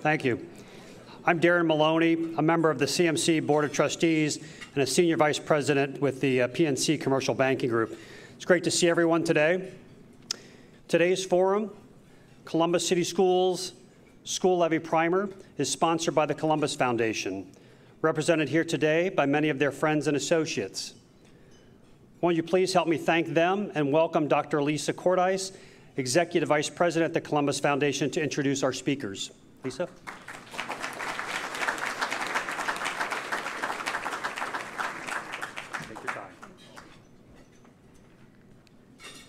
Thank you. I'm Darren Maloney, a member of the CMC Board of Trustees and a Senior Vice President with the PNC Commercial Banking Group. It's great to see everyone today. Today's forum, Columbus City Schools School Levy Primer, is sponsored by the Columbus Foundation, represented here today by many of their friends and associates. Won't you please help me thank them and welcome Dr. Lisa Cordice, Executive Vice President at the Columbus Foundation, to introduce our speakers. Lisa?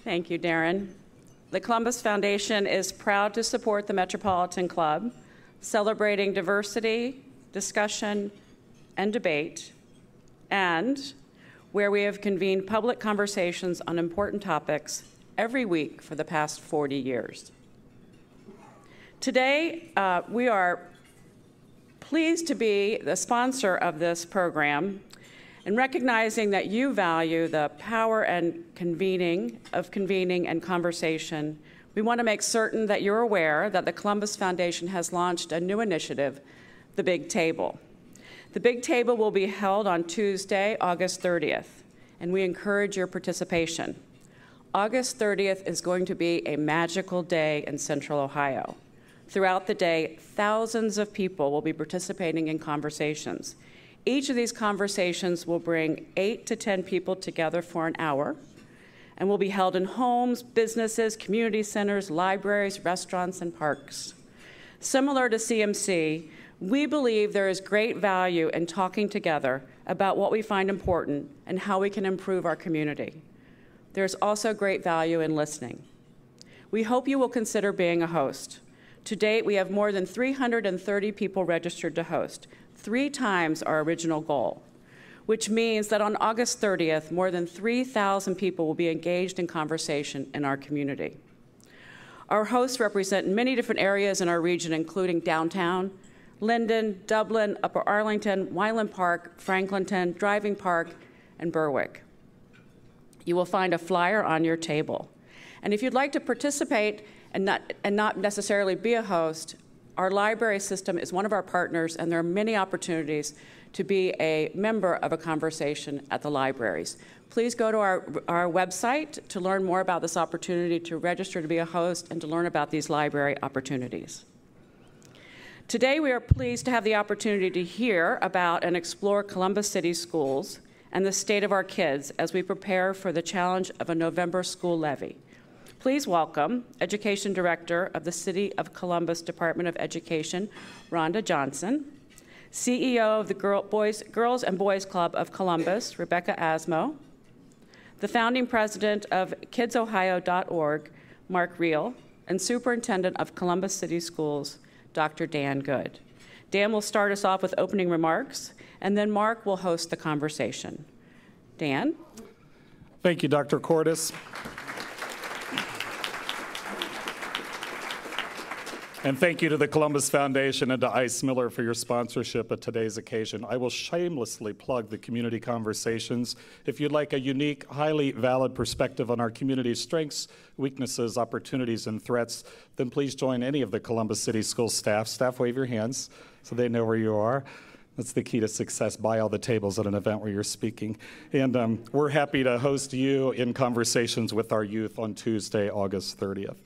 Thank you, Darren. The Columbus Foundation is proud to support the Metropolitan Club, celebrating diversity, discussion, and debate, and where we have convened public conversations on important topics every week for the past 40 years. Today, we are pleased to be the sponsor of this program, and recognizing that you value the power and convening and conversation, we want to make certain that you're aware that the Columbus Foundation has launched a new initiative, The Big Table. The Big Table will be held on Tuesday, August 30th, and we encourage your participation. August 30th is going to be a magical day in Central Ohio. Throughout the day, thousands of people will be participating in conversations. Each of these conversations will bring 8 to 10 people together for an hour and will be held in homes, businesses, community centers, libraries, restaurants, and parks. Similar to CMC, we believe there is great value in talking together about what we find important and how we can improve our community. There's also great value in listening. We hope you will consider being a host. To date, we have more than 330 people registered to host, 3 times our original goal, which means that on August 30th, more than 3,000 people will be engaged in conversation in our community. Our hosts represent many different areas in our region, including downtown, Linden, Dublin, Upper Arlington, Weiland Park, Franklinton, Driving Park, and Berwick. You will find a flyer on your table. And if you'd like to participate and not necessarily be a host, our library system is one of our partners, and there are many opportunities to be a member of a conversation at the libraries. Please go to our website to learn more about this opportunity, to register to be a host, and to learn about these library opportunities. Today, we are pleased to have the opportunity to hear about and explore Columbus City Schools and the state of our kids as we prepare for the challenge of a November school levy. Please welcome Education Director of the City of Columbus Department of Education, Rhonda Johnson, CEO of the Girls and Boys Club of Columbus, Rebecca Asmo, the founding president of kidsohio.org, Mark Real, and Superintendent of Columbus City Schools, Dr. Dan Good. Dan will start us off with opening remarks, and then Mark will host the conversation. Dan? Thank you, Dr. Cordice. And thank you to the Columbus Foundation and to Ice Miller for your sponsorship at today's occasion. I will shamelessly plug the community conversations. If you'd like a unique, highly valid perspective on our community's strengths, weaknesses, opportunities, and threats, then please join any of the Columbus City School staff. Staff, wave your hands so they know where you are. That's the key to success. Buy all the tables at an event where you're speaking. And we're happy to host you in conversations with our youth on Tuesday, August 30th.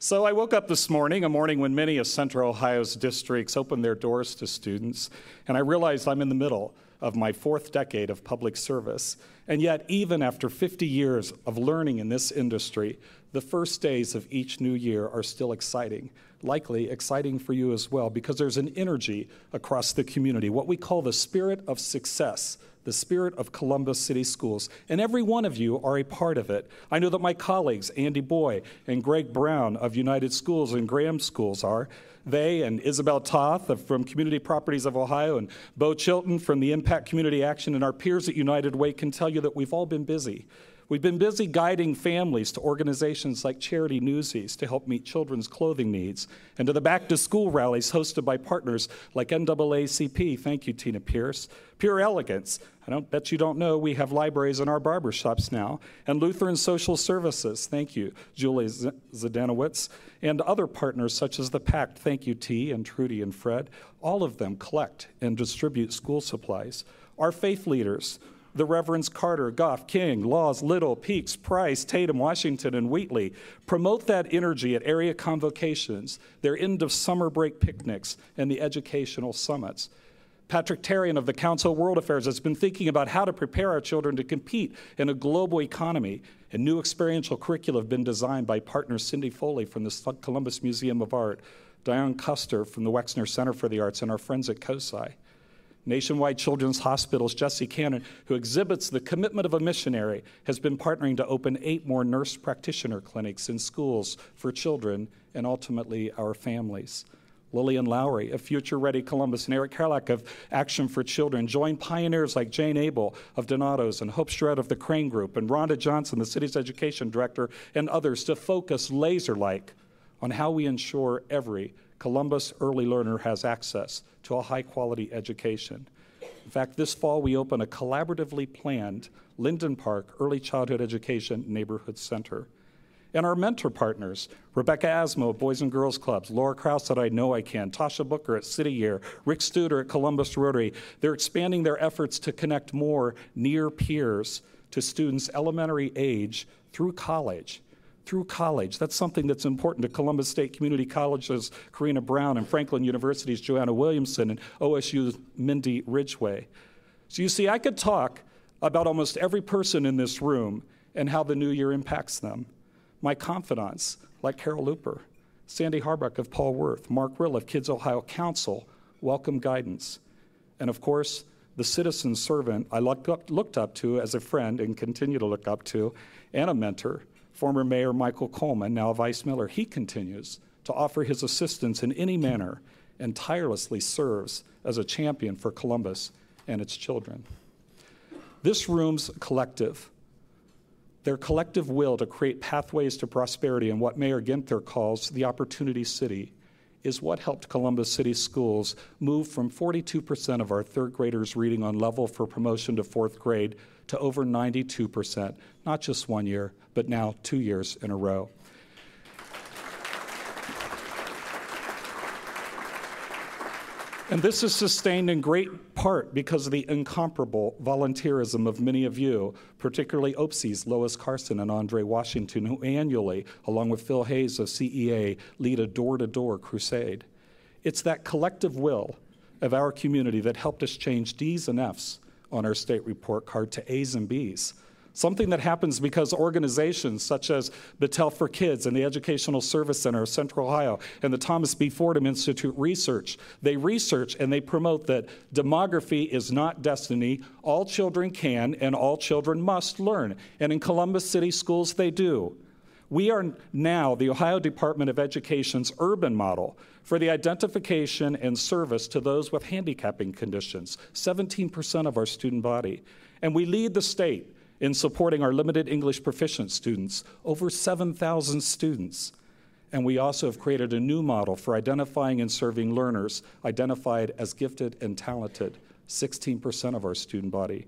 So I woke up this morning, a morning when many of Central Ohio's districts opened their doors to students, and I realized I'm in the middle of my 4th decade of public service. And yet, even after 50 years of learning in this industry, the first days of each new year are still exciting, likely exciting for you as well, because there's an energy across the community, what we call the spirit of success, the spirit of Columbus City Schools, and every one of you are a part of it. I know that my colleagues, Andy Boy and Greg Brown of United Schools and Graham Schools are. They and Isabel Toth from Community Properties of Ohio and Bo Chilton from the Impact Community Action and our peers at United Way can tell you that we've all been busy. We've been busy guiding families to organizations like Charity Newsies to help meet children's clothing needs, and to the back-to-school rallies hosted by partners like NAACP, thank you Tina Pierce, Pure Elegance, I don't bet you don't know we have libraries in our barbershops now, and Lutheran Social Services, thank you Julie Zdenowitz, and other partners such as the PACT, thank you T, and Trudy and Fred, all of them collect and distribute school supplies. Our faith leaders, the Reverends Carter, Goff, King, Laws, Little, Peaks, Price, Tatum, Washington, and Wheatley, promote that energy at area convocations, their end of summer break picnics, and the educational summits. Patrick Tarian of the Council of World Affairs has been thinking about how to prepare our children to compete in a global economy, and new experiential curricula have been designed by partner Cindy Foley from the Columbus Museum of Art, Diane Custer from the Wexner Center for the Arts, and our friends at COSI. Nationwide Children's Hospital's Jesse Cannon, who exhibits the commitment of a missionary, has been partnering to open 8 more nurse practitioner clinics in schools for children and ultimately our families. Lillian Lowry of Future Ready Columbus and Eric Karlach of Action for Children join pioneers like Jane Abel of Donato's and Hope Shred of the Crane Group and Rhonda Johnson, the city's education director, and others to focus laser-like on how we ensure every Columbus early learner has access to a high-quality education. In fact, this fall we open a collaboratively planned Linden Park Early Childhood Education Neighborhood Center. And our mentor partners, Rebecca Asmo of Boys and Girls Clubs, Laura Krause at I Know I Can, Tasha Booker at City Year, Rick Studer at Columbus Rotary, they're expanding their efforts to connect more near peers to students elementary age through college. That's something that's important to Columbus State Community College's Karina Brown and Franklin University's Joanna Williamson and OSU's Mindy Ridgway. So you see, I could talk about almost every person in this room and how the new year impacts them. My confidants, like Carol Looper, Sandy Harbuck of Paul Worth, Mark Real of Kids Ohio Council, Welcome Guidance, and of course, the citizen servant I looked up to as a friend and continue to look up to, and a mentor, former Mayor Michael Coleman, now of Ice Miller. He continues to offer his assistance in any manner and tirelessly serves as a champion for Columbus and its children. This room's collective, their collective will to create pathways to prosperity and what Mayor Ginther calls the Opportunity City, is what helped Columbus City Schools move from 42% of our third graders reading on level for promotion to fourth grade to over 92%, not just one year, but now 2 years in a row. And this is sustained in great part because of the incomparable volunteerism of many of you, particularly OPSI's Lois Carson and Andre Washington, who annually, along with Phil Hayes of CEA, lead a door-to-door crusade. It's that collective will of our community that helped us change D's and F's on our state report card to A's and B's. Something that happens because organizations such as Battelle for Kids and the Educational Service Center of Central Ohio and the Thomas B. Fordham Institute research. They research and they promote that demography is not destiny. All children can and all children must learn. And in Columbus City Schools, they do. We are now the Ohio Department of Education's urban model for the identification and service to those with handicapping conditions, 17% of our student body. And we lead the state in supporting our limited English proficient students, over 7,000 students. And we also have created a new model for identifying and serving learners identified as gifted and talented, 16% of our student body.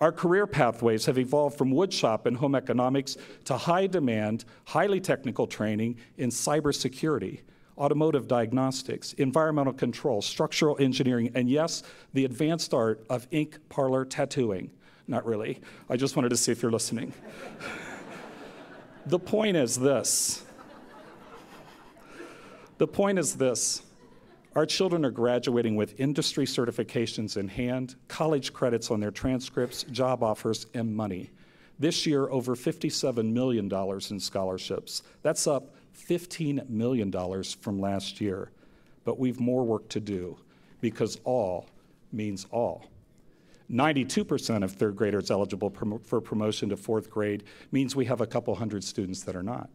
Our career pathways have evolved from woodshop and home economics to high demand, highly technical training in cybersecurity, automotive diagnostics, environmental control, structural engineering, and yes, the advanced art of ink parlor tattooing. Not really. I just wanted to see if you're listening. The point is this. Our children are graduating with industry certifications in hand, college credits on their transcripts, job offers, and money. This year, over $57 million in scholarships. That's up $15 million from last year. But we've more work to do because all means all. 92% of third graders eligible for promotion to fourth grade means we have a couple hundred students that are not.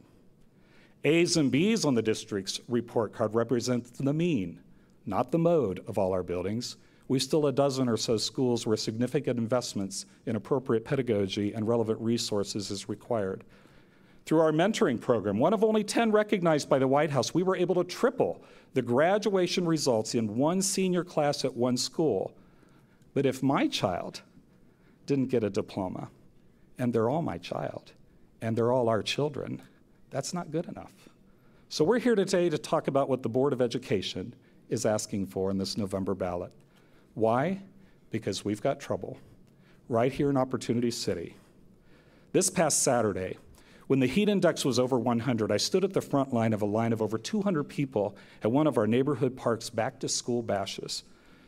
A's and B's on the district's report card represent the mean, not the mode of all our buildings. we still a dozen or so schools where significant investments in appropriate pedagogy and relevant resources is required. Through our mentoring program, one of only 10 recognized by the White House, we were able to triple the graduation results in one senior class at one school. But if my child didn't get a diploma, and they're all my child, and they're all our children, that's not good enough. So we're here today to talk about what the Board of Education is asking for in this November ballot. Why? Because we've got trouble right here in Opportunity City. This past Saturday, when the heat index was over 100, I stood at the front line of a line of over 200 people at one of our neighborhood parks back-to-school bashes.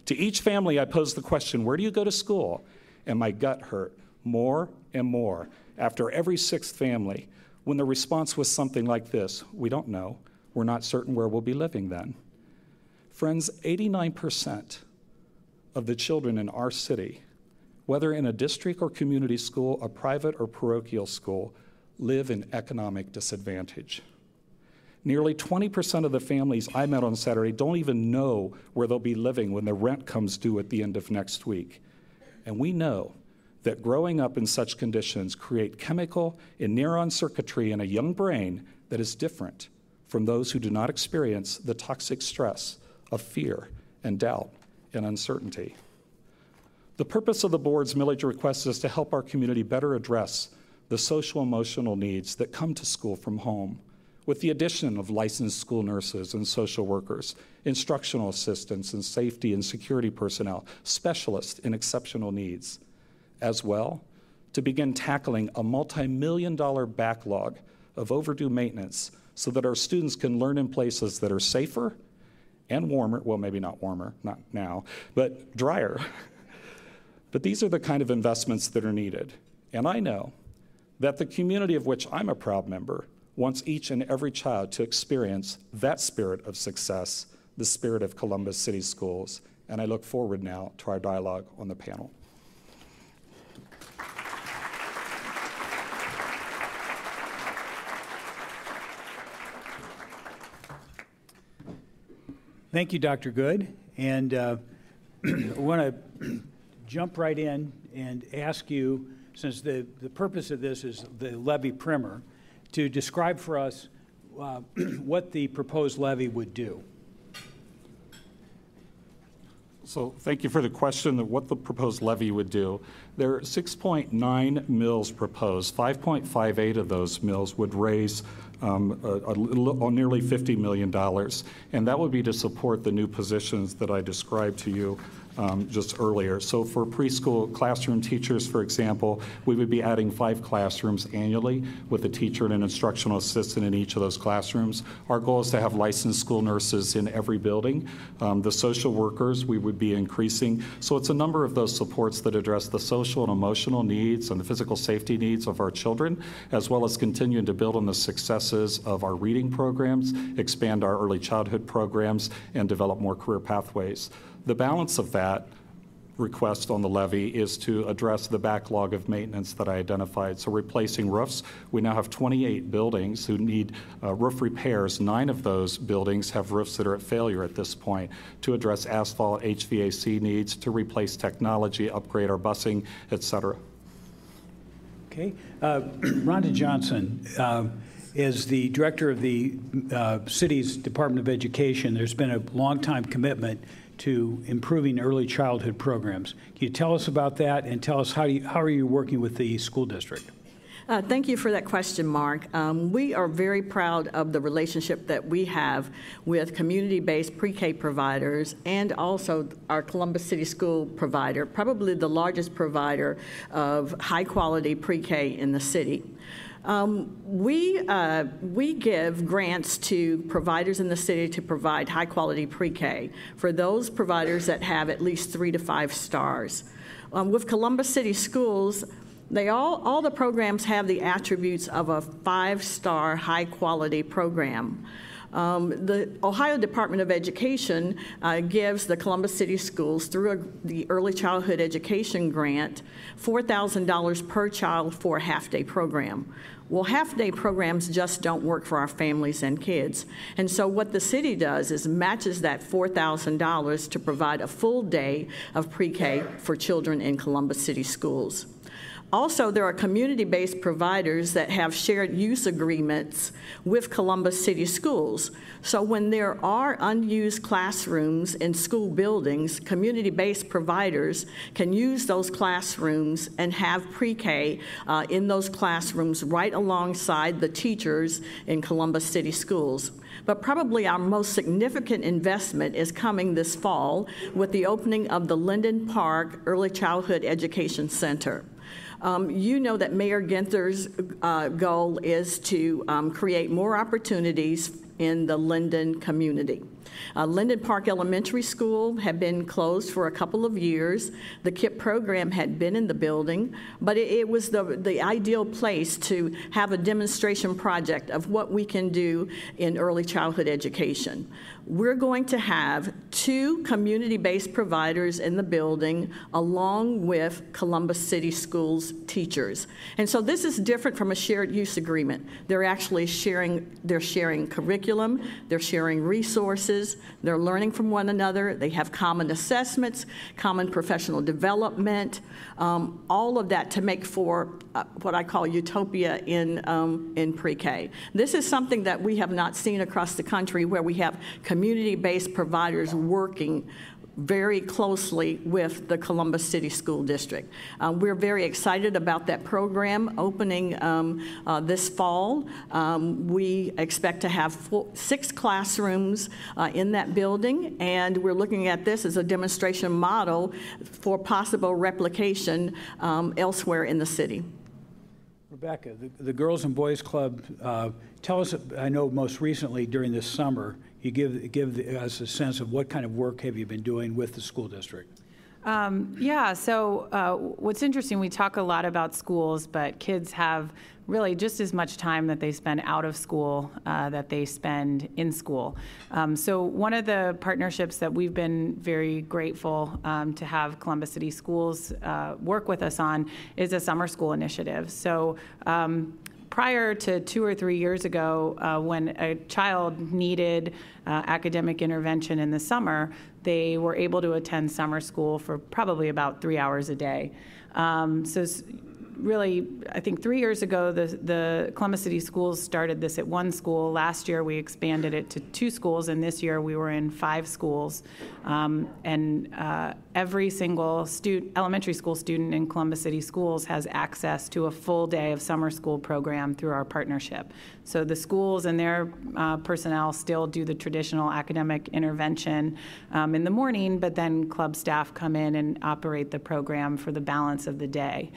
To each family, I posed the question, where do you go to school? And my gut hurt more and more after every sixth family when the response was something like this: we don't know. We're not certain where we'll be living then. Friends, 89% of the children in our city, whether in a district or community school, a private or parochial school, live in economic disadvantage. Nearly 20% of the families I met on Saturday don't even know where they'll be living when their rent comes due at the end of next week. And we know that growing up in such conditions create chemical and neuron circuitry in a young brain that is different from those who do not experience the toxic stress of fear and doubt and uncertainty. The purpose of the board's millage request is to help our community better address the social-emotional needs that come to school from home, with the addition of licensed school nurses and social workers, instructional assistants and safety and security personnel, specialists in exceptional needs, as well to begin tackling a multi-million-dollar backlog of overdue maintenance so that our students can learn in places that are safer and warmer, well, maybe not warmer, not now, but drier. But these are the kind of investments that are needed. And I know that the community of which I'm a proud member wants each and every child to experience that spirit of success, the spirit of Columbus City Schools. And I look forward now to our dialogue on the panel. Thank you, Dr. Good. And I want to jump right in and ask you, since the purpose of this is the levy primer, to describe for us what the proposed levy would do. So thank you for the question of what the proposed levy would do. There are 6.9 mills proposed. 5.58 of those mills would raise nearly $50 million, and that would be to support the new positions that I described to you just earlier. So for preschool classroom teachers, for example, we would be adding 5 classrooms annually with a teacher and an instructional assistant in each of those classrooms. Our goal is to have licensed school nurses in every building. The social workers we would be increasing. So it's a number of those supports that address the social and emotional needs and the physical safety needs of our children, as well as continuing to build on the successes of our reading programs, expand our early childhood programs, and develop more career pathways. The balance of that request on the levy is to address the backlog of maintenance that I identified. So replacing roofs, we now have 28 buildings who need roof repairs. 9 of those buildings have roofs that are at failure at this point. To address asphalt, HVAC needs, to replace technology, upgrade our busing, et cetera. Okay, Rhonda Johnson is the director of the city's Department of Education. There's been a long time commitment to improving early childhood programs. Can you tell us about that and tell us how are you working with the school district? Thank you for that question, Mark. We are very proud of the relationship that we have with community-based pre-K providers and also our Columbus City School provider, probably the largest provider of high-quality pre-K in the city. We give grants to providers in the city to provide high-quality pre-K for those providers that have at least 3 to 5 stars. With Columbus City Schools, they all the programs have the attributes of a 5-star high-quality program. The Ohio Department of Education gives the Columbus City Schools, through the Early Childhood Education Grant, $4,000 per child for a half-day program. Well, half-day programs just don't work for our families and kids. And so what the city does is matches that $4,000 to provide a full day of pre-K for children in Columbus City Schools. Also, there are community-based providers that have shared use agreements with Columbus City Schools. So when there are unused classrooms in school buildings, community-based providers can use those classrooms and have pre-K in those classrooms right alongside the teachers in Columbus City Schools. But probably our most significant investment is coming this fall with the opening of the Linden Park Early Childhood Education Center. You know that Mayor Ginther's goal is to create more opportunities in the Linden community. Linden Park Elementary School had been closed for a couple of years. The KIPP program had been in the building, but it was the ideal place to have a demonstration project of what we can do in early childhood education. We're going to have two community-based providers in the building along with Columbus City Schools teachers. And so this is different from a shared use agreement. They're actually sharing curriculum, they're sharing resources, they're learning from one another, they have common assessments, common professional development, all of that to make for what I call utopia in pre-K. This is something that we have not seen across the country, where we have community-based providers working very closely with the Columbus City School District. We're very excited about that program opening this fall. We expect to have 6 classrooms in that building, and we're looking at this as a demonstration model for possible replication elsewhere in the city. Rebecca, the Girls and Boys Club, tell us, I know most recently during this summer, you give us a sense of what kind of work have you been doing with the school district? Yeah, so what's interesting, we talk a lot about schools, but kids have really just as much time that they spend out of school that they spend in school. So one of the partnerships that we've been very grateful to have Columbus City Schools work with us on is a summer school initiative. So prior to 2 or 3 years ago, when a child needed academic intervention in the summer, they were able to attend summer school for probably about 3 hours a day. So really, I think 3 years ago, the Columbus City Schools started this at 1 school. Last year, we expanded it to 2 schools, and this year we were in 5 schools. Every single elementary school student in Columbus City Schools has access to a full day of summer school program through our partnership. So the schools and their personnel still do the traditional academic intervention in the morning, but then club staff come in and operate the program for the balance of the day.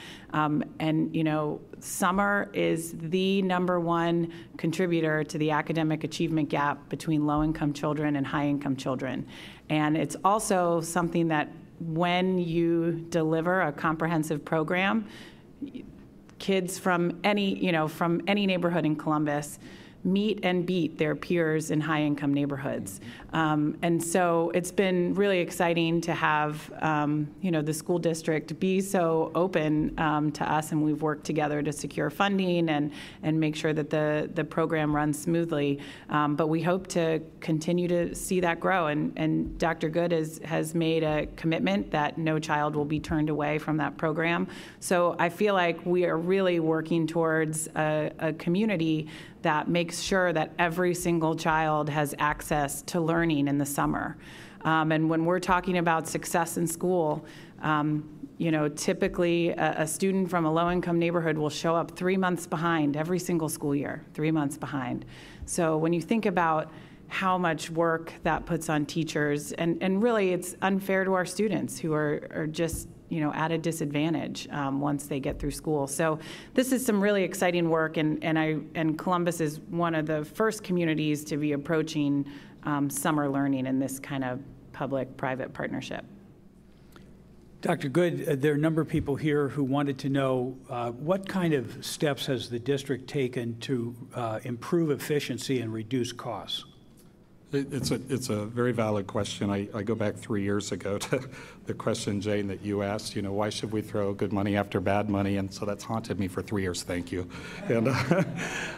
And you know, summer is the #1 contributor to the academic achievement gap between low-income children and high-income children. And it's also something that when you deliver a comprehensive program, kids from any neighborhood in Columbus meet and beat their peers in high-income neighborhoods. And so it's been really exciting to have you know, the school district be so open to us, and we've worked together to secure funding and make sure that the program runs smoothly. But we hope to continue to see that grow, and Dr. Good has made a commitment that no child will be turned away from that program. So I feel like we are really working towards a community that makes sure that every single child has access to learning in the summer. And when we're talking about success in school, you know, typically a student from a low-income neighborhood will show up 3 months behind every single school year, 3 months behind. So when you think about how much work that puts on teachers, and really it's unfair to our students who are just, you know, at a disadvantage once they get through school. So this is some really exciting work, and Columbus is one of the first communities to be approaching summer learning in this kind of public-private partnership. Dr. Good, there are a number of people here who wanted to know what kind of steps has the district taken to improve efficiency and reduce costs? It's a very valid question. I go back 3 years ago to the question, Jane, that you asked, you know, why should we throw good money after bad money? And so that's haunted me for 3 years, thank you. And,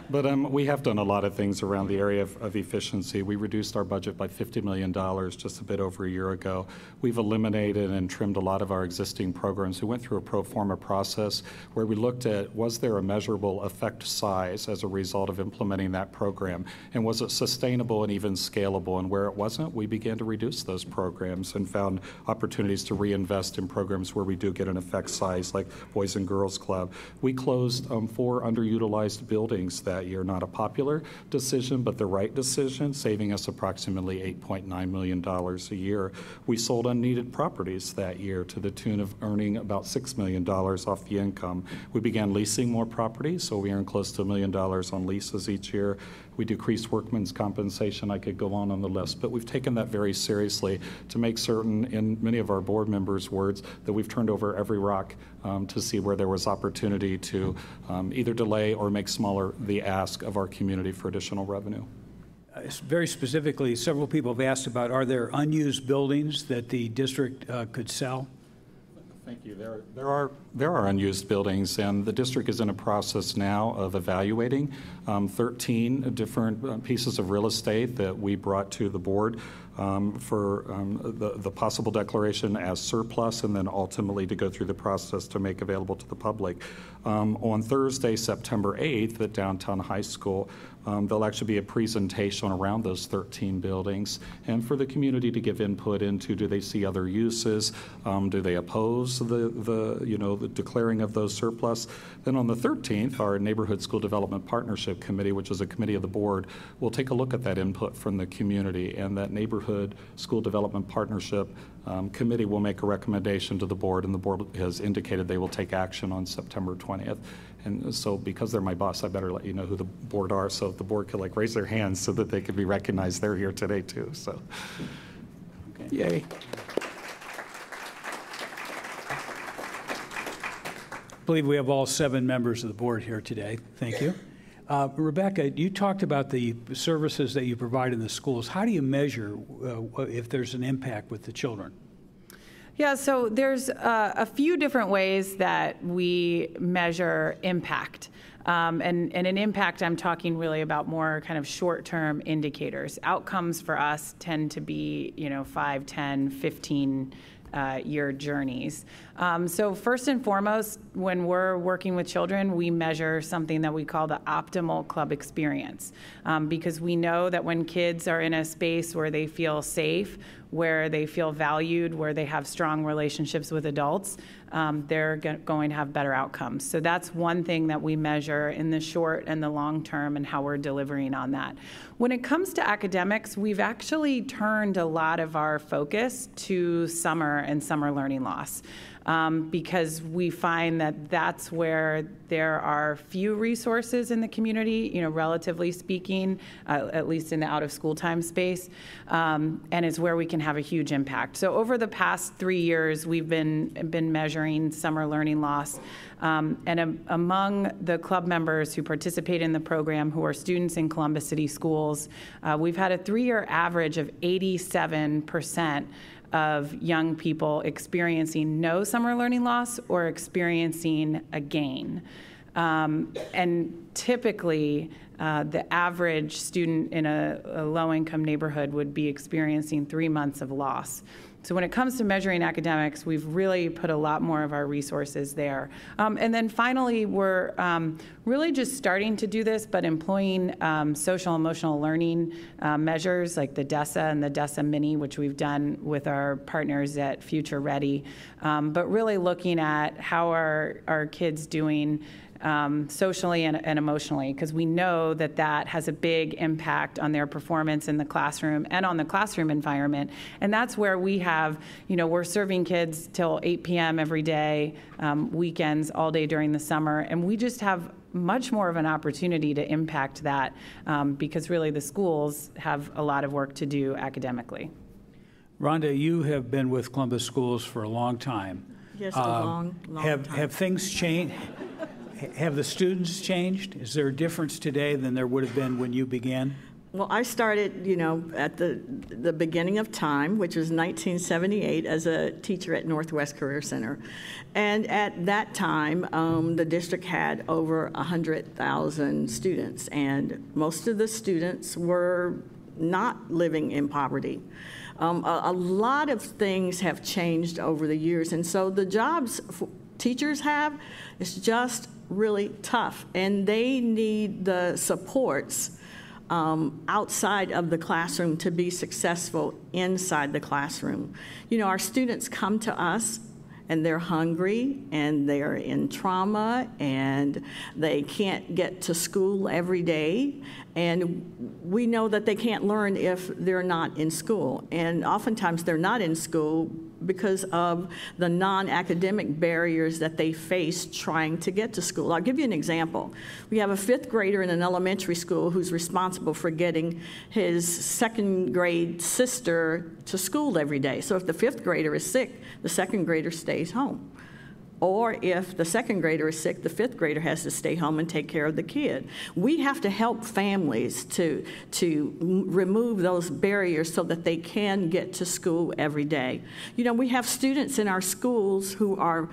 but we have done a lot of things around the area of efficiency. We reduced our budget by $50 million just a bit over a year ago. We've eliminated and trimmed a lot of our existing programs. We went through a pro forma process where we looked at, was there a measurable effect size as a result of implementing that program? And was it sustainable and even scalable? And where it wasn't, we began to reduce those programs and found opportunities to reinvest in programs where we do get an effect size, like Boys and Girls Club. We closed 4 underutilized buildings that year. Not a popular decision, but the right decision, saving us approximately $8.9 million a year. We sold unneeded properties that year to the tune of earning about $6 million off the income. We began leasing more properties, so we earned close to $1 million on leases each year. We decreased workmen's compensation. I could go on the list, but we've taken that very seriously to make certain, in many of our board members' words, that we've turned over every rock to see where there was opportunity to either delay or make smaller the ask of our community for additional revenue. Very specifically, several people have asked about, are there unused buildings that the district could sell? Thank you. There are unused buildings, and the district is in a process now of evaluating 13 different pieces of real estate that we brought to the board for the possible declaration as surplus, and then ultimately to go through the process to make available to the public. On Thursday, September 8th, at Downtown High School, there'll actually be a presentation around those 13 buildings, and for the community to give input into, do they see other uses, do they oppose the declaring of those surplus. Then on the 13th, our Neighborhood School Development Partnership Committee, which is a committee of the board, will take a look at that input from the community, and that Neighborhood School Development Partnership Committee will make a recommendation to the board, and the board has indicated they will take action on September 20th. And so, because they're my boss, I better let you know who the board are, so the board could raise their hands so that they could be recognized. They're here today too. So, okay. Yay. I believe we have all 7 members of the board here today. Thank you. Rebecca, you talked about the services that you provide in the schools. How do you measure if there's an impact with the children? Yeah, so there's a few different ways that we measure impact. And in impact, I'm talking really about more kind of short-term indicators. Outcomes for us tend to be, 5, 10, 15 year journeys. So first and foremost, when we're working with children, we measure something that we call the optimal club experience, because we know that when kids are in a space where they feel safe, where they feel valued, where they have strong relationships with adults, they're going to have better outcomes. So that's one thing that we measure in the short and the long term, and how we're delivering on that. When it comes to academics, we've actually turned a lot of our focus to summer and summer learning loss. Because we find that that's where there are few resources in the community, relatively speaking, at least in the out-of-school time space, and it's where we can have a huge impact. So over the past 3 years, we've been measuring summer learning loss, and among the club members who participate in the program, who are students in Columbus City Schools, we've had a 3-year average of 87% of young people experiencing no summer learning loss or experiencing a gain. And typically, the average student in a low-income neighborhood would be experiencing 3 months of loss. So when it comes to measuring academics, we've really put a lot more of our resources there. And then finally, we're really just starting to do this, but employing social emotional learning measures like the DESA and the DESA Mini, which we've done with our partners at Future Ready, but really looking at how are our kids doing socially and emotionally, because we know that that has a big impact on their performance in the classroom and on the classroom environment. And that's where we have, we're serving kids till 8 p.m. every day, weekends, all day during the summer, and we just have much more of an opportunity to impact that, because really the schools have a lot of work to do academically. Rhonda, you have been with Columbus Schools for a long time. Yes, a long time. Have things changed? Have the students changed? Is there a difference today than there would have been when you began? Well, I started, you know, at the beginning of time, which was 1978, as a teacher at Northwest Career Center. And at that time, the district had over 100,000 students, and most of the students were not living in poverty. A lot of things have changed over the years, and so the jobs teachers have is just really tough, and they need the supports outside of the classroom to be successful inside the classroom. You know, our students come to us and they're hungry and they're in trauma and they can't get to school every day. And we know that they can't learn if they're not in school. And oftentimes they're not in school because of the non-academic barriers that they face trying to get to school. I'll give you an example. We have a 5th grader in an elementary school who's responsible for getting his 2nd grade sister to school every day. So if the 5th grader is sick, the 2nd grader stays home. Or if the 2nd grader is sick, the 5th grader has to stay home and take care of the kid. We have to help families to remove those barriers so that they can get to school every day. You know, we have students in our schools who are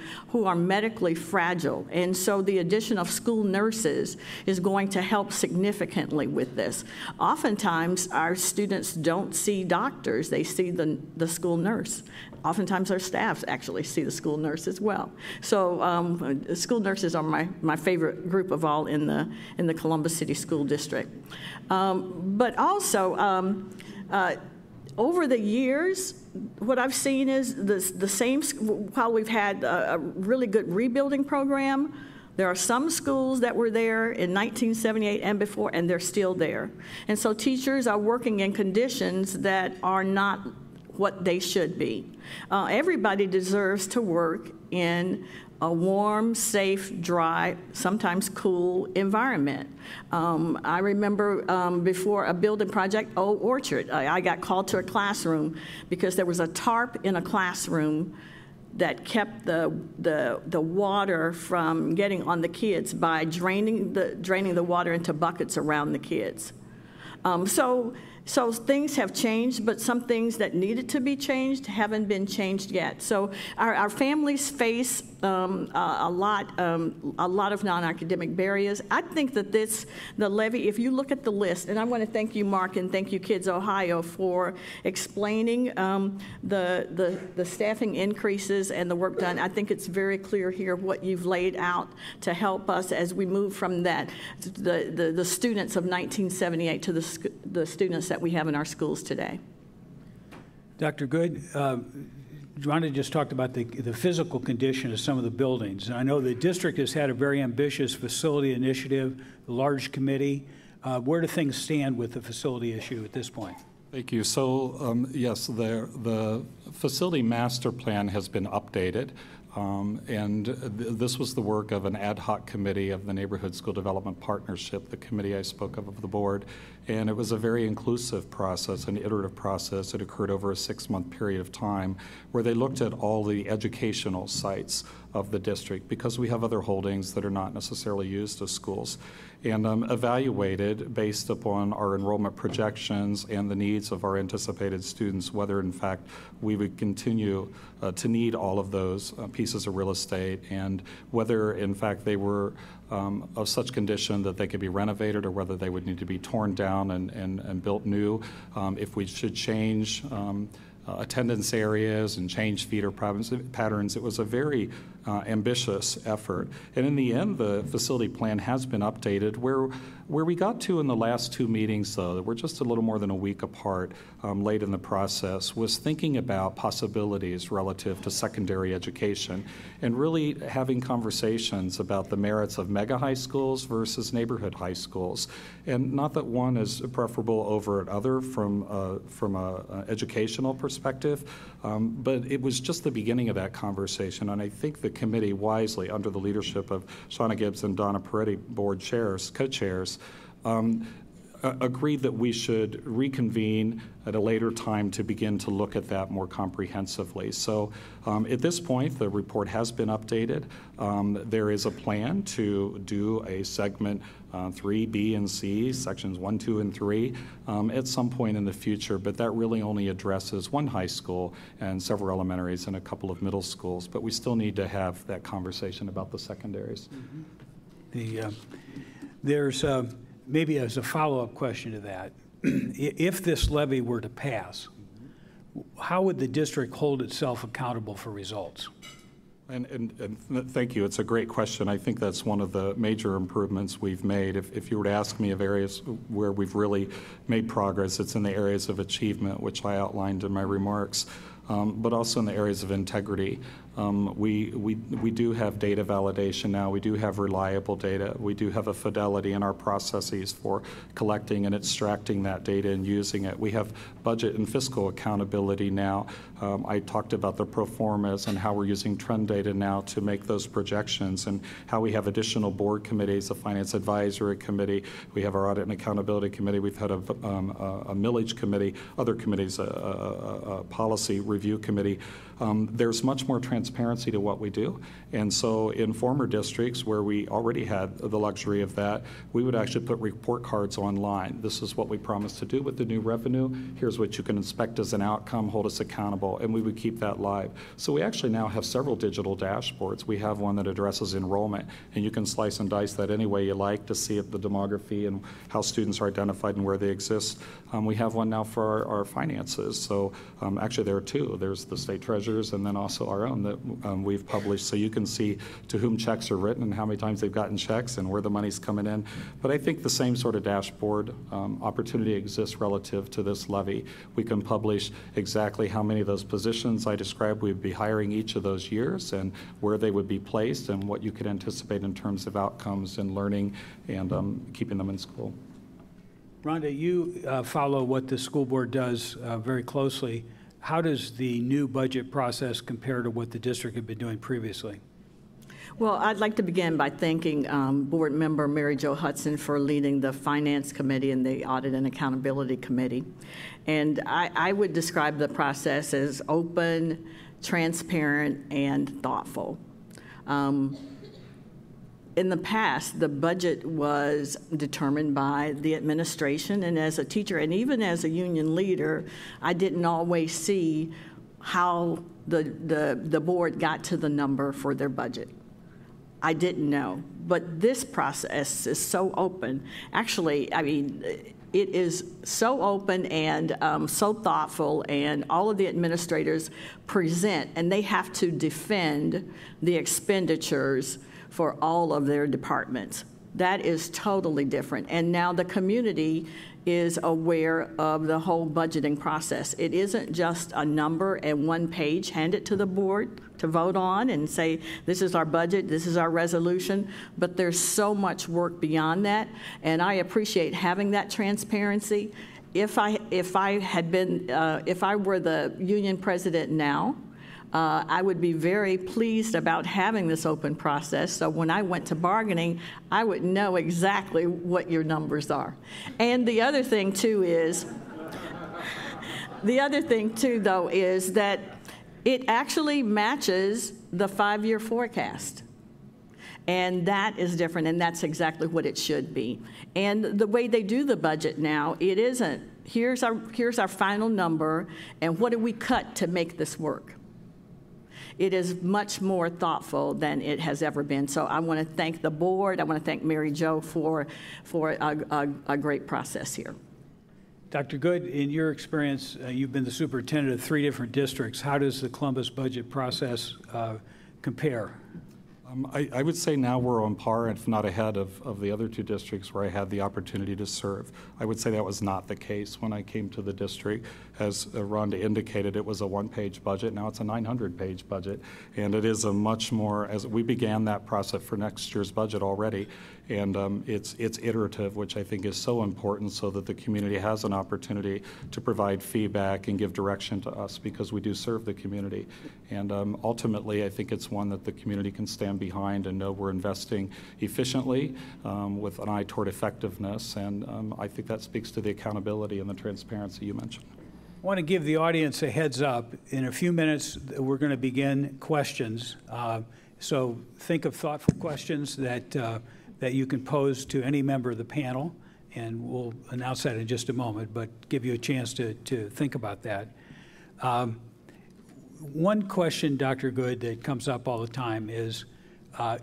medically fragile, and so the addition of school nurses is going to help significantly with this. Oftentimes, our students don't see doctors, they see the school nurse. Oftentimes, our staffs actually see the school nurse as well. So school nurses are my favorite group of all in the Columbus City School District. But also, over the years, what I've seen is the same, while we've had a really good rebuilding program, there are some schools that were there in 1978 and before, and they're still there. And so teachers are working in conditions that are not what they should be. Everybody deserves to work in a warm, safe, dry, sometimes cool environment. I remember before a building project, Old Orchard, I got called to a classroom because there was a tarp in a classroom that kept the water from getting on the kids by draining the water into buckets around the kids. So things have changed, but some things that needed to be changed haven't been changed yet. So our families face a lot of non-academic barriers. I think that the levy, if you look at the list, and I want to thank you, Mark, and thank you, Kids Ohio, for explaining the staffing increases and the work done. I think it's very clear here what you've laid out to help us as we move from that, the students of 1978 to the students that we have in our schools today. Dr. Good, Rhonda just talked about the physical condition of some of the buildings. And I know the district has had a very ambitious facility initiative, a large committee. Where do things stand with the facility issue at this point? Thank you. So, yes, the facility master plan has been updated. And this was the work of an ad hoc committee of the Neighborhood School Development Partnership, the committee I spoke of the board. And it was a very inclusive process, an iterative process. It occurred over a 6-month period of time where they looked at all the educational sites of the district, because we have other holdings that are not necessarily used as schools, and evaluated based upon our enrollment projections and the needs of our anticipated students, whether in fact we would continue to need all of those pieces of real estate, and whether in fact they were of such condition that they could be renovated or whether they would need to be torn down and built new, if we should change attendance areas and change feeder patterns. It was a very ambitious effort. And in the end, the facility plan has been updated. Where we got to in the last 2 meetings, though, that were just a little more than a week apart, late in the process, was thinking about possibilities relative to secondary education and really having conversations about the merits of mega high schools versus neighborhood high schools. And not that one is preferable over another from an educational perspective, but it was just the beginning of that conversation. And I think the committee wisely, under the leadership of Shauna Gibbs and Donna Peretti, board chairs, co-chairs, agreed that we should reconvene at a later time to begin to look at that more comprehensively. So at this point, the report has been updated. There is a plan to do a segment 3B and C, sections 1, 2, and 3, at some point in the future, but that really only addresses one high school and several elementaries and a couple of middle schools, but we still need to have that conversation about the secondaries. Mm-hmm. Maybe as a follow-up question to that, if this levy were to pass, how would the district hold itself accountable for results? And thank you. It's a great question. I think that's one of the major improvements we've made. If you were to ask me of areas where we've really made progress, it's in the areas of achievement, which I outlined in my remarks, but also in the areas of integrity. We do have data validation now. We do have reliable data. We do have a fidelity in our processes for collecting and extracting that data and using it. We have budget and fiscal accountability now. I talked about the pro formas and how we're using trend data now to make those projections and how we have additional board committees, a finance advisory committee. We have our audit and accountability committee. We've had a millage committee, other committees, a policy review committee. There's much more transparency to what we do, and so in former districts where we already had the luxury of that, we would actually put report cards online. This is what we promised to do with the new revenue. Here's what you can inspect as an outcome, hold us accountable, and we would keep that live. So we actually now have several digital dashboards. We have one that addresses enrollment, and you can slice and dice that any way you like to see the demography and how students are identified and where they exist. We have one now for our finances. So actually there are two. There's the state treasurer's and then also our own that we've published, so you can see to whom checks are written and how many times they've gotten checks and where the money's coming in. But I think the same sort of dashboard opportunity exists relative to this levy. We can publish exactly how many of those positions I described we'd be hiring each of those years and where they would be placed and what you could anticipate in terms of outcomes and learning and keeping them in school. Rhonda, you follow what the school board does very closely. How does the new budget process compare to what the district had been doing previously? Well, I'd like to begin by thanking Board Member Mary Jo Hudson for leading the Finance Committee and the Audit and Accountability Committee. And I would describe the process as open, transparent, and thoughtful. In the past, the budget was determined by the administration, and as a teacher and even as a union leader, I didn't always see how the board got to the number for their budget. I didn't know. But this process is so open. Actually, I mean, it is so open and so thoughtful, and all of the administrators present, and they have to defend the expenditures for all of their departments. That is totally different. And now the community is aware of the whole budgeting process. It isn't just a number and one page, hand it to the board to vote on and say, this is our budget, this is our resolution, but there's so much work beyond that. And I appreciate having that transparency. If I were the union president now, I would be very pleased about having this open process, so when I went to bargaining, I would know exactly what your numbers are. And the other thing too is, though, is that it actually matches the five-year forecast. And that is different, and that's exactly what it should be. And the way they do the budget now, it isn't, here's our final number, and what do we cut to make this work? It is much more thoughtful than it has ever been. So I want to thank the board. I want to thank Mary Jo for a great process here. Dr. Good, in your experience, you've been the superintendent of 3 different districts. How does the Columbus budget process compare? I would say now we're on par, if not ahead, of the other 2 districts where I had the opportunity to serve. I would say that was not the case when I came to the district. As Rhonda indicated, it was a 1-page budget. Now it's a 900-page budget, and it is a much more, as we began that process for next year's budget already, and it's iterative, which I think is so important, so that the community has an opportunity to provide feedback and give direction to us, because we do serve the community. And ultimately, I think it's one that the community can stand behind and know we're investing efficiently with an eye toward effectiveness, and I think that speaks to the accountability and the transparency you mentioned. I want to give the audience a heads up. In a few minutes, we're going to begin questions. So think of thoughtful questions that that you can pose to any member of the panel, and we'll announce that in just a moment, but give you a chance to think about that. One question, Dr. Good, that comes up all the time is,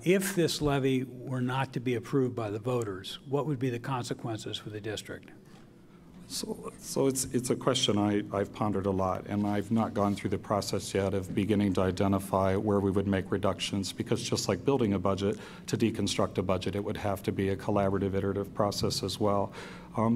if this levy were not to be approved by the voters, what would be the consequences for the district? So it's a question I've pondered a lot, and I've not gone through the process yet of beginning to identify where we would make reductions, because just like building a budget, to deconstruct a budget, it would have to be a collaborative, iterative process as well.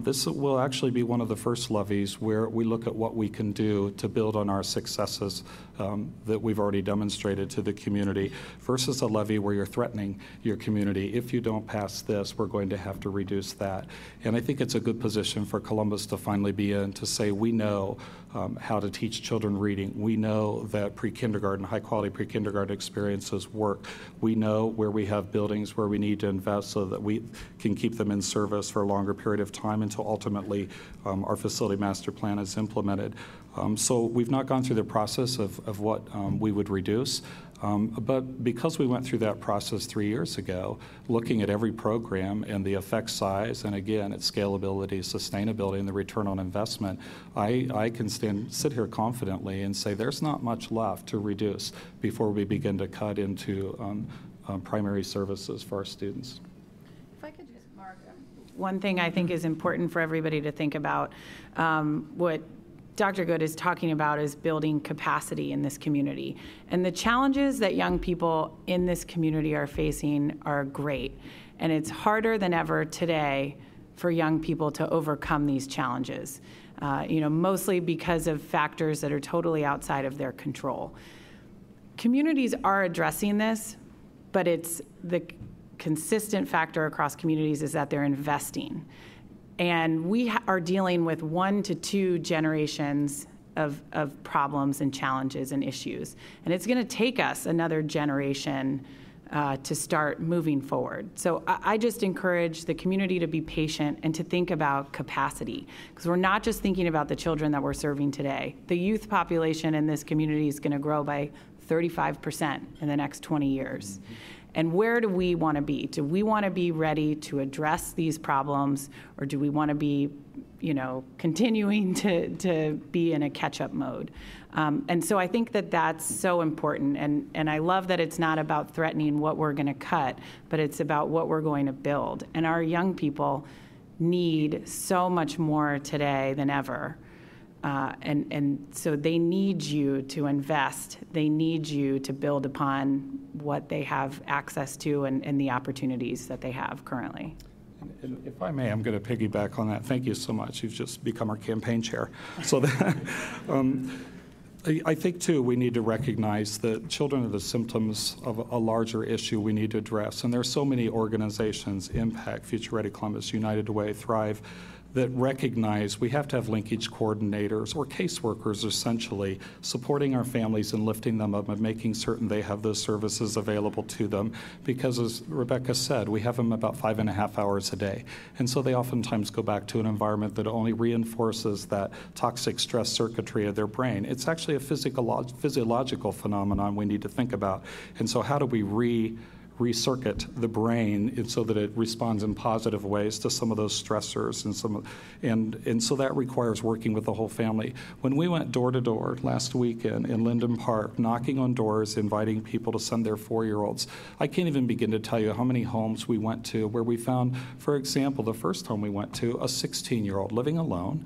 This will actually be one of the first levies where we look at what we can do to build on our successes that we've already demonstrated to the community, versus a levy where you're threatening your community. If you don't pass this, we're going to have to reduce that. And I think it's a good position for Columbus to finally be in, to say we know how to teach children reading. We know that pre-kindergarten, high-quality pre-kindergarten experiences work. We know where we have buildings where we need to invest so that we can keep them in service for a longer period of time, until ultimately our facility master plan is implemented. So we've not gone through the process of what we would reduce. But because we went through that process 3 years ago, looking at every program and the effect size, and again, its scalability, sustainability, and the return on investment, I can sit here confidently and say there's not much left to reduce before we begin to cut into primary services for our students. One thing I think is important for everybody to think about, what Dr. Good is talking about, is building capacity in this community. And the challenges that young people in this community are facing are great. And it's harder than ever today for young people to overcome these challenges, you know, mostly because of factors that are totally outside of their control. Communities are addressing this, but it's the consistent factor across communities is that they're investing. And we are dealing with 1 to 2 generations of problems and challenges and issues. And it's going to take us another generation to start moving forward. So I just encourage the community to be patient and to think about capacity, because we're not just thinking about the children that we're serving today. The youth population in this community is going to grow by 35% in the next 20 years. Mm-hmm. And where do we want to be? Do we want to be ready to address these problems, or do we want to be, you know, continuing to be in a catch-up mode? And so I think that that's so important. And I love that it's not about threatening what we're going to cut, but it's about what we're going to build. And our young people need so much more today than ever. And so they need you to invest. They need you to build upon what they have access to and the opportunities that they have currently. And if I may, I'm going to piggyback on that. Thank you so much. You've just become our campaign chair. So that, I think, too, we need to recognize that children are the symptoms of a larger issue we need to address. And there are so many organizations, Impact, Future Ready Columbus, United Way, Thrive, that recognize we have to have linkage coordinators or caseworkers, essentially, supporting our families and lifting them up and making certain they have those services available to them. Because, as Rebecca said, we have them about 5.5 hours a day. And so they oftentimes go back to an environment that only reinforces that toxic stress circuitry of their brain. It's actually a physiological phenomenon we need to think about. And so how do we recircuit the brain so that it responds in positive ways to some of those stressors, and so that requires working with the whole family. When we went door to door last weekend in Linden Park, knocking on doors, inviting people to send their 4-year-olds, I can't even begin to tell you how many homes we went to where we found, for example, the first home we went to, a 16-year-old living alone,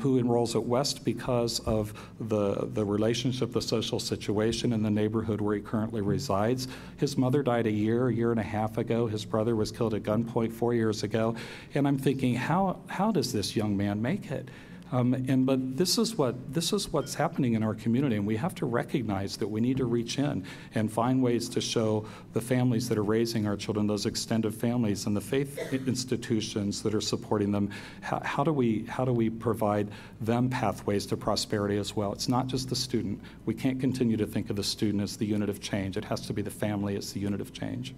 who enrolls at West because of the relationship, the social situation in the neighborhood where he currently resides. His mother died a year and a half ago. His brother was killed at gunpoint 4 years ago. And I'm thinking, how does this young man make it? But this is what's happening in our community, and we have to recognize that we need to reach in and find ways to show the families that are raising our children, those extended families, and the faith institutions that are supporting them. How do we provide them pathways to prosperity as well? It's not just the student. We can't continue to think of the student as the unit of change. It has to be the family as the unit of change.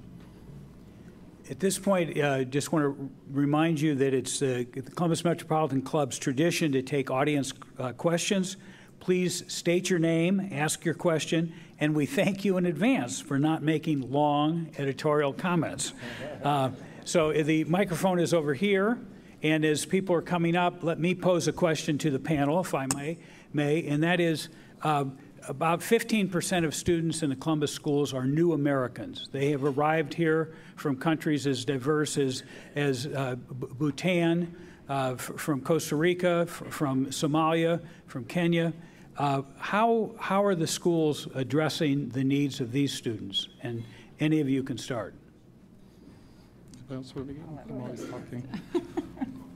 At this point, I just want to remind you that it's the Columbus Metropolitan Club's tradition to take audience questions. Please state your name, ask your question, and we thank you in advance for not making long editorial comments. So the microphone is over here, and as people are coming up, let me pose a question to the panel, if I may, and that is, about 15% of students in the Columbus schools are new Americans. They have arrived here from countries as diverse as Bhutan, from Costa Rica, from Somalia, from Kenya. How are the schools addressing the needs of these students? And any of you can start. I'm always talking.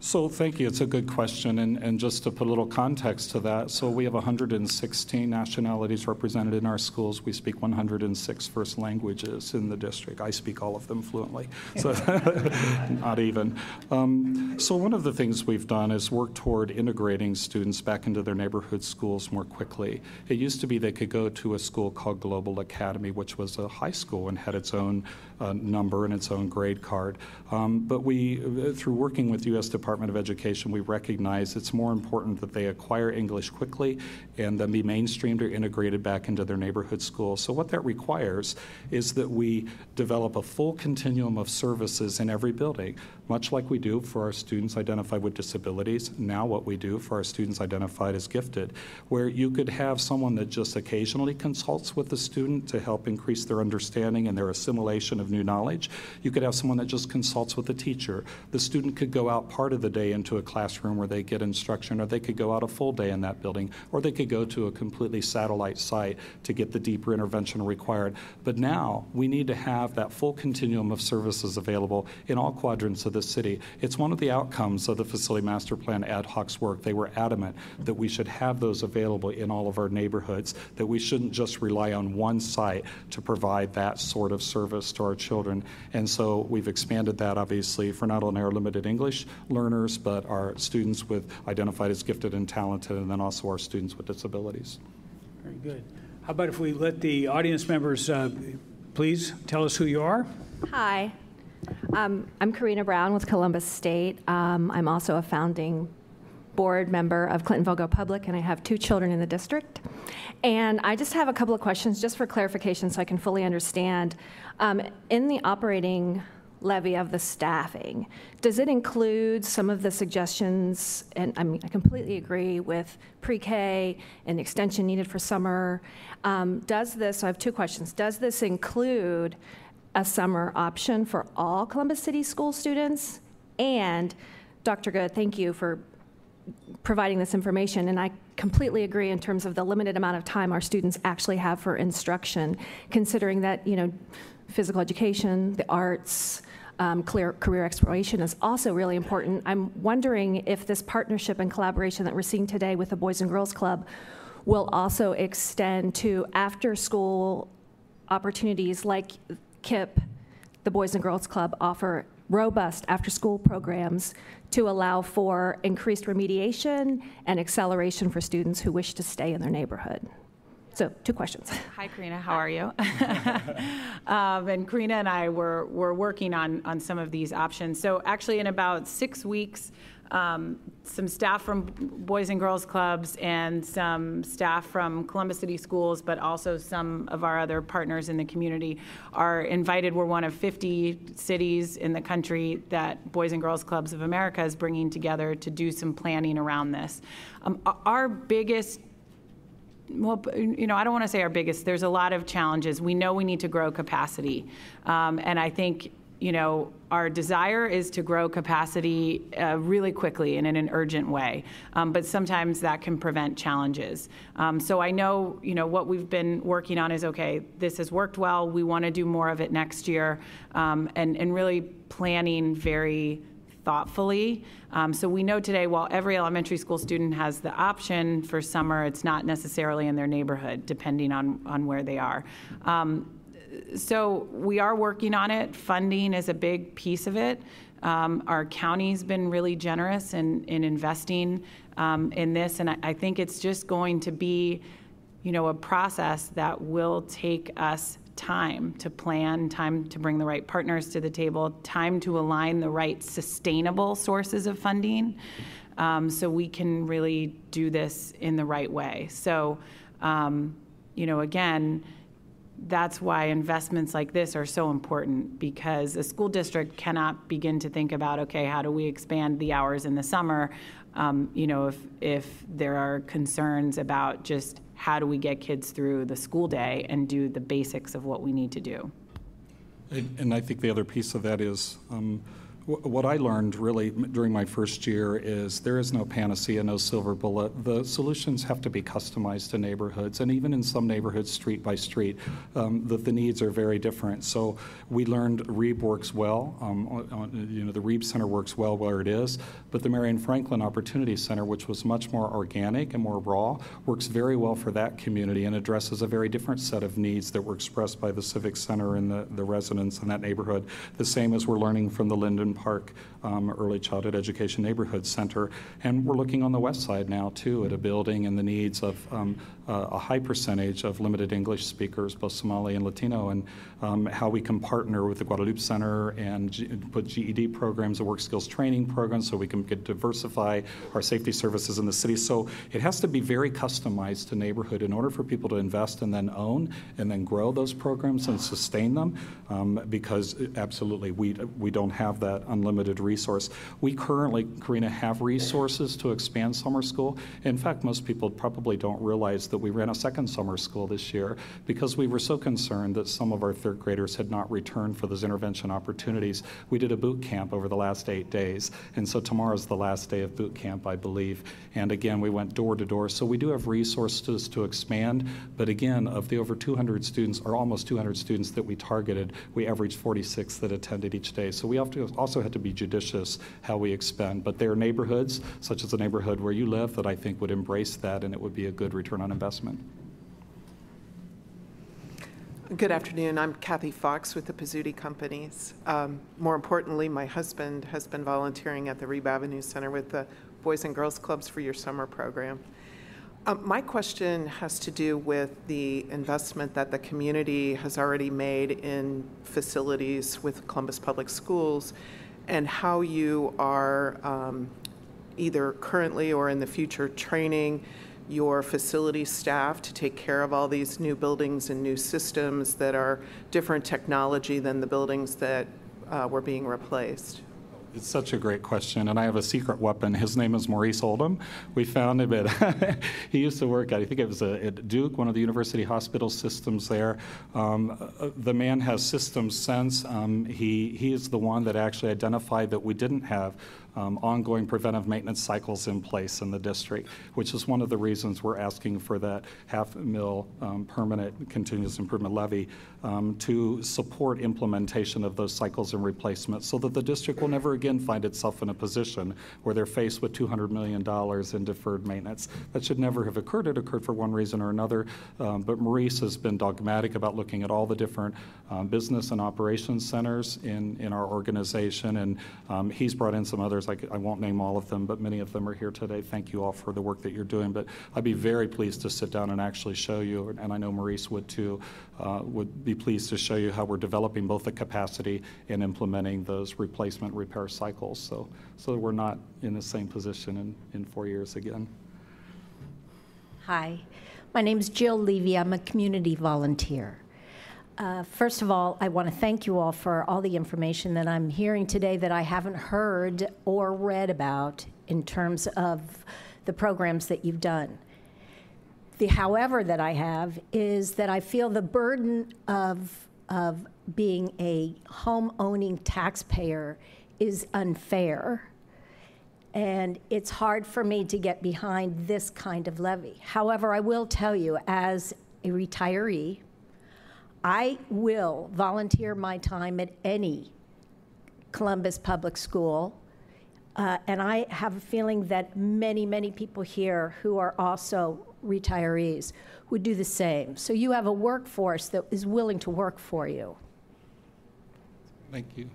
So thank you. It's a good question, and just to put a little context to that, so we have 116 nationalities represented in our schools. We speak 106 first languages in the district. I speak all of them fluently, so not even. So one of the things we've done is work toward integrating students back into their neighborhood schools more quickly. It used to be they could go to a school called Global Academy, which was a high school and had its own number and its own grade card. But we, through working with U.S. Department of Education, we recognize it's more important that they acquire English quickly and then be mainstreamed or integrated back into their neighborhood school. So what that requires is that we develop a full continuum of services in every building, much like we do for our students identified with disabilities, now what we do for our students identified as gifted, where you could have someone that just occasionally consults with the student to help increase their understanding and their assimilation of new knowledge. You could have someone that just consults with the teacher. The student could go out part of the day into a classroom where they get instruction, or they could go out a full day in that building, or they could go to a completely satellite site to get the deeper intervention required. But now we need to have that full continuum of services available in all quadrants of the city. It's one of the outcomes of the Facility Master Plan ad hoc's work. They were adamant that we should have those available in all of our neighborhoods, that we shouldn't just rely on one site to provide that sort of service to our children. And so we've expanded that, obviously, for not only our limited English learners, but our students with identified as gifted and talented, and then also our students with disabilities. Very good. How about if we let the audience members, please tell us who you are. Hi, I'm Karina Brown with Columbus State. I'm also a founding board member of Clinton-Vogel Public, and I have 2 children in the district. And I just have a couple of questions just for clarification so I can fully understand. In the operating levy of the staffing, does it include some of the suggestions? And I mean, I completely agree with pre-K and the extension needed for summer. Does this, so I have 2 questions. Does this include a summer option for all Columbus City School students? And Dr. Good, thank you for providing this information, and I completely agree in terms of the limited amount of time our students actually have for instruction, considering that, you know, physical education, the arts, career exploration is also really important. I'm wondering if this partnership and collaboration that we're seeing today with the Boys and Girls Club will also extend to after-school opportunities like KIPP. The Boys and Girls Club offer robust after-school programs to allow for increased remediation and acceleration for students who wish to stay in their neighborhood. So 2 questions. Hi, Karina. How are you? And Karina and I were working on some of these options. So actually in about 6 weeks, some staff from Boys and Girls Clubs and some staff from Columbus City Schools, but also some of our other partners in the community are invited. We're one of 50 cities in the country that Boys and Girls Clubs of America is bringing together to do some planning around this. Our biggest, well, you know, I don't want to say our biggest. There's a lot of challenges. We know we need to grow capacity. And I think, you know, our desire is to grow capacity really quickly and in an urgent way. But sometimes that can prevent challenges. So I know, you know, what we've been working on is, okay, this has worked well. We want to do more of it next year. And really planning very thoughtfully. So we know today, while every elementary school student has the option for summer, it's not necessarily in their neighborhood, depending on where they are. So we are working on it. Funding is a big piece of it. Our county's been really generous in investing in this, and I think it's just going to be, you know, a process that will take us time to plan, time to bring the right partners to the table, time to align the right sustainable sources of funding, so we can really do this in the right way. So, you know, again, that's why investments like this are so important, because a school district cannot begin to think about, okay, how do we expand the hours in the summer, you know, if there are concerns about just how do we get kids through the school day and do the basics of what we need to do. And I think the other piece of that is what I learned really during my first year is there is no panacea, no silver bullet. The solutions have to be customized to neighborhoods, and even in some neighborhoods, street by street, that the needs are very different. So we learned Reeb works well. You know, the Reeb Center works well where it is, but the Marion Franklin Opportunity Center, which was much more organic and more raw, works very well for that community and addresses a very different set of needs that were expressed by the Civic Center and the residents in that neighborhood. The same as we're learning from the Linden Park Early Childhood Education Neighborhood Center, and we're looking on the west side now too at a building and the needs of a high percentage of limited English speakers, both Somali and Latino, and how we can partner with the Guadalupe Center and put GED programs and work skills training programs so we can diversify our safety services in the city. So it has to be very customized to neighborhood in order for people to invest and then own and then grow those programs and sustain them, because absolutely we don't have that unlimited resource. We currently, Karina, have resources to expand summer school. In fact, most people probably don't realize that we ran a second summer school this year because we were so concerned that some of our third graders had not returned for those intervention opportunities. We did a boot camp over the last 8 days, and so tomorrow's the last day of boot camp, I believe. And again, we went door to door, so we do have resources to expand, but again, of the over 200 students, or almost 200 students that we targeted, we averaged 46 that attended each day. So we also had to be judicious how we expend, but there are neighborhoods, such as the neighborhood where you live, that I think would embrace that, and it would be a good return on investment. Good afternoon. I'm Kathy Fox with the Pizzuti Companies. More importantly, my husband has been volunteering at the Reeb Avenue Center with the Boys and Girls Clubs for your summer program. My question has to do with the investment that the community has already made in facilities with Columbus Public Schools and how you are either currently or in the future training your facility staff to take care of all these new buildings and new systems that are different technology than the buildings that were being replaced. It's such a great question, and I have a secret weapon. His name is Maurice Oldham. We found him at, he used to work at, I think it was at Duke, one of the university hospital systems there. The man has system sense. He is the one that actually identified that we didn't have ongoing preventive maintenance cycles in place in the district, which is one of the reasons we're asking for that $500,000 permanent continuous improvement levy to support implementation of those cycles and replacements so that the district will never again find itself in a position where they're faced with $200 million in deferred maintenance. That should never have occurred. It occurred for one reason or another, but Maurice has been dogmatic about looking at all the different business and operations centers in our organization, and he's brought in some others. I won't name all of them, but many of them are here today. Thank you all for the work that you're doing, but I'd be very pleased to sit down and actually show you, and I know Maurice would too, would be pleased to show you how we're developing both the capacity and implementing those replacement repair cycles so that we're not in the same position in 4 years again. Hi, my name's Jill Levy. I'm a community volunteer. First of all, I want to thank you all for all the information that I'm hearing today that I haven't heard or read about in terms of the programs that you've done. The however that I have is that I feel the burden of being a home-owning taxpayer is unfair, and it's hard for me to get behind this kind of levy. However, I will tell you, as a retiree, I will volunteer my time at any Columbus public school And I have a feeling that many, many people here who are also retirees would do the same. So you have a workforce that is willing to work for you. Thank you.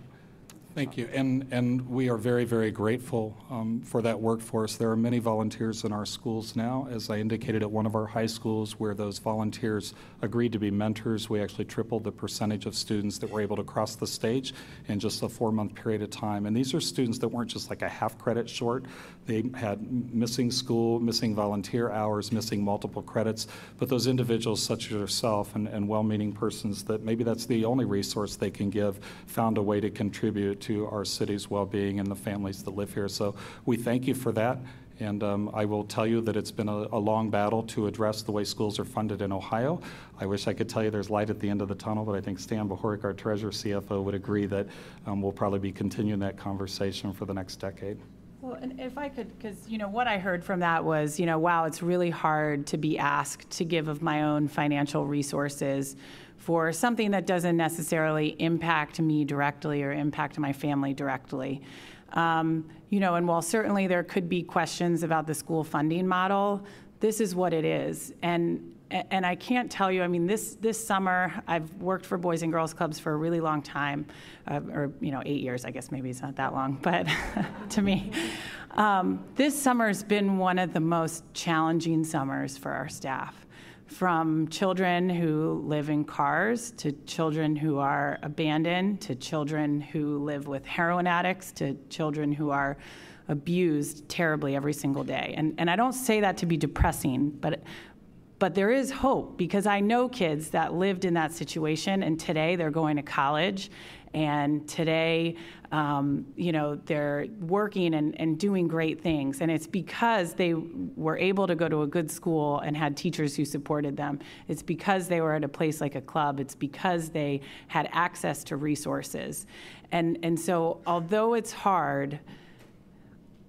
Thank you. And we are very, very grateful for that workforce. There are many volunteers in our schools now. As I indicated, at one of our high schools where those volunteers agreed to be mentors, we actually tripled the percentage of students that were able to cross the stage in just a 4-month period of time. And these are students that weren't just like a half credit short. They had missing school, missing volunteer hours, missing multiple credits. But those individuals such as yourself and well-meaning persons that maybe that's the only resource they can give found a way to contribute to our city's well-being and the families that live here. So we thank you for that. And I will tell you that it's been a long battle to address the way schools are funded in Ohio. I wish I could tell you there's light at the end of the tunnel, but I think Stan Bohorick, our treasurer, CFO, would agree that we'll probably be continuing that conversation for the next decade. Well, and if I could, because, you know, what I heard from that was, you know, wow, it's really hard to be asked to give of my own financial resources for something that doesn't necessarily impact me directly or impact my family directly. You know, and while certainly there could be questions about the school funding model, this is what it is. And I can't tell you, I mean, this summer, I've worked for Boys and Girls Clubs for a really long time, or, you know, 8 years, I guess maybe it's not that long, but to me. This summer's been one of the most challenging summers for our staff. From children who live in cars, to children who are abandoned, to children who live with heroin addicts, to children who are abused terribly every single day. And I don't say that to be depressing, but there is hope, because I know kids that lived in that situation, and today they're going to college, and today you know, they're working and doing great things, and it's because they were able to go to a good school and had teachers who supported them. It's because they were at a place like a club. It's because they had access to resources. And so although it's hard,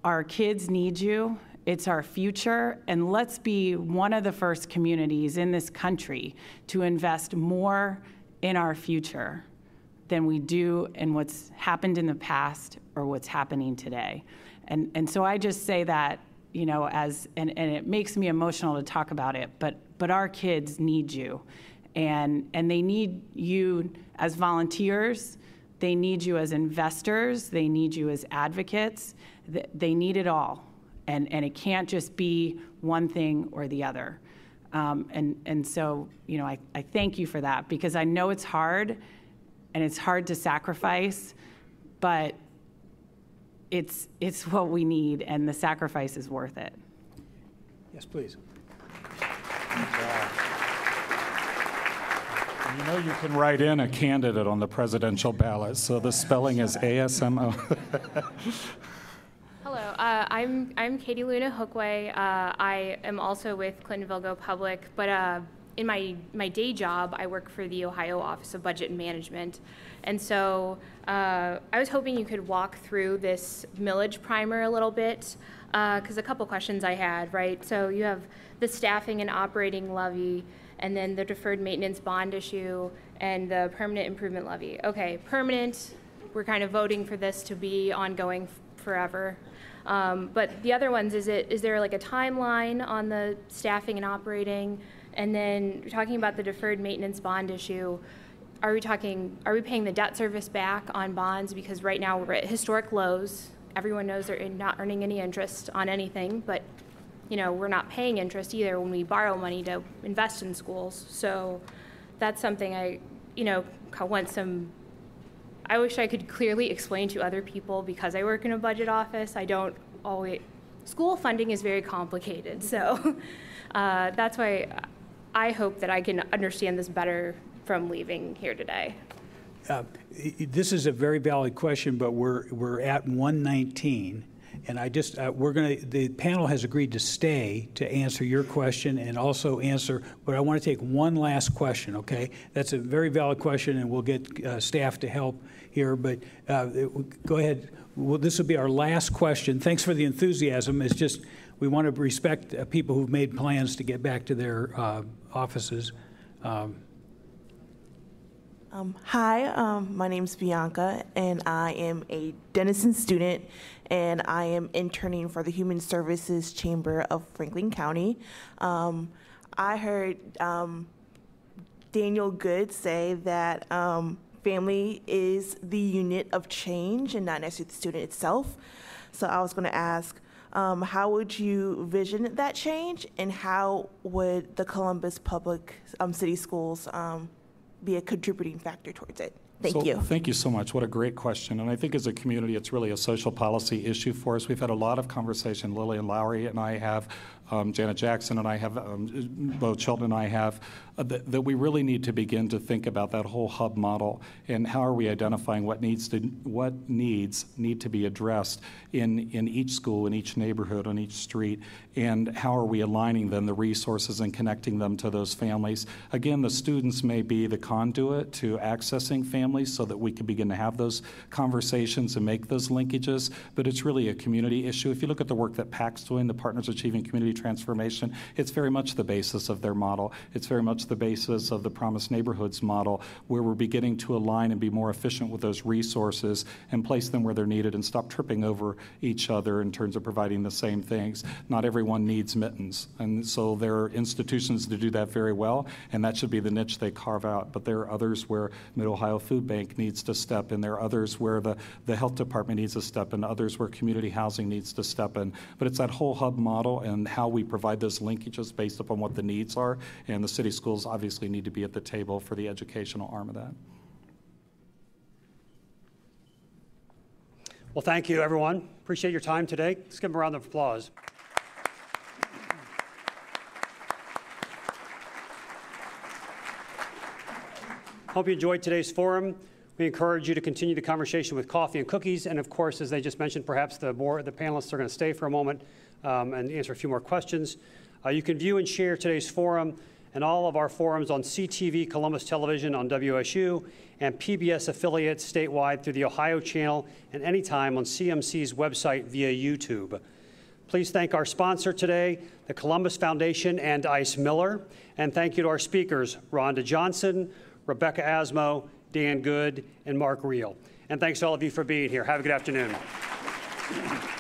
our kids need you. It's our future, and let's be one of the first communities in this country to invest more in our future than we do in what's happened in the past or what's happening today. And so I just say that, you know, as, and it makes me emotional to talk about it, but our kids need you. And they need you as volunteers, they need you as investors, they need you as advocates, they need it all. And it can't just be one thing or the other. And so, you know, I thank you for that, because I know it's hard, and it's hard to sacrifice, but it's what we need, and the sacrifice is worth it. Yes, please. You know, you can write in a candidate on the presidential ballot, so the spelling is ASMO. Hello, I'm Katie Luna Hookway. I am also with Clintonville Go Public, but in my day job, I work for the Ohio Office of Budget and Management. And so I was hoping you could walk through this millage primer a little bit, because a couple questions I had, right? So you have the staffing and operating levy, and then the deferred maintenance bond issue, and the permanent improvement levy. Okay, permanent, we're kind of voting for this to be ongoing forever. But the other ones, is there like a timeline on the staffing and operating? And then talking about the deferred maintenance bond issue, are we paying the debt service back on bonds? Because right now we're at historic lows. Everyone knows they're not earning any interest on anything, but you know, we're not paying interest either when we borrow money to invest in schools. So that's something I, you know, I wish I could clearly explain to other people, because I work in a budget office. I don't always, school funding is very complicated. So that's why I hope that I can understand this better from leaving here today. This is a very valid question, but we're at 1:19, and I just the panel has agreed to stay to answer your question and also answer. But I want to take one last question. Okay, that's a very valid question, and we'll get staff to help here. But go ahead. Well, this will be our last question. Thanks for the enthusiasm. It's just, we want to respect people who've made plans to get back to their offices. Hi, my name's Bianca, and I am a Denison student, and I am interning for the Human Services Chamber of Franklin County. I heard Daniel Good say that family is the unit of change and not necessarily the student itself. So I was going to ask, how would you vision that change, and how would the Columbus Public City Schools be a contributing factor towards it? Thank you. Thank you so much. What a great question. And I think as a community, it's really a social policy issue for us. We've had a lot of conversation. Lillian Lowry and I have, Janet Jackson and I have, Bo Chilton and I have, that we really need to begin to think about that whole hub model and how are we identifying what needs need to be addressed in each school, in each neighborhood, on each street, and how are we aligning then the resources and connecting them to those families. Again, the students may be the conduit to accessing families so that we can begin to have those conversations and make those linkages, but it's really a community issue. If you look at the work that PAC's doing, the Partners Achieving Community Transformation, it's very much the basis of their model. It's very much the basis of the Promised Neighborhoods model, where we're beginning to align and be more efficient with those resources and place them where they're needed and stop tripping over each other in terms of providing the same things. Not everyone needs mittens, and so there are institutions that do that very well, and that should be the niche they carve out, but there are others where Mid-Ohio Food Bank needs to step in, there are others where the health department needs to step in, others where community housing needs to step in, but it's that whole hub model and how we provide those linkages based upon what the needs are, and the city schools obviously need to be at the table for the educational arm of that. Well, thank you, everyone. Appreciate your time today. Let's give them a round of applause. Hope you enjoyed today's forum. We encourage you to continue the conversation with coffee and cookies, and of course, as they just mentioned, perhaps the panelists are going to stay for a moment and answer a few more questions. You can view and share today's forum and all of our forums on CTV, Columbus Television, on WSU, and PBS affiliates statewide through the Ohio Channel, and anytime on CMC's website via YouTube. Please thank our sponsor today, the Columbus Foundation and Ice Miller, and thank you to our speakers, Rhonda Johnson, Rebecca Asmo, Dan Good, and Mark Real. And thanks to all of you for being here. Have a good afternoon.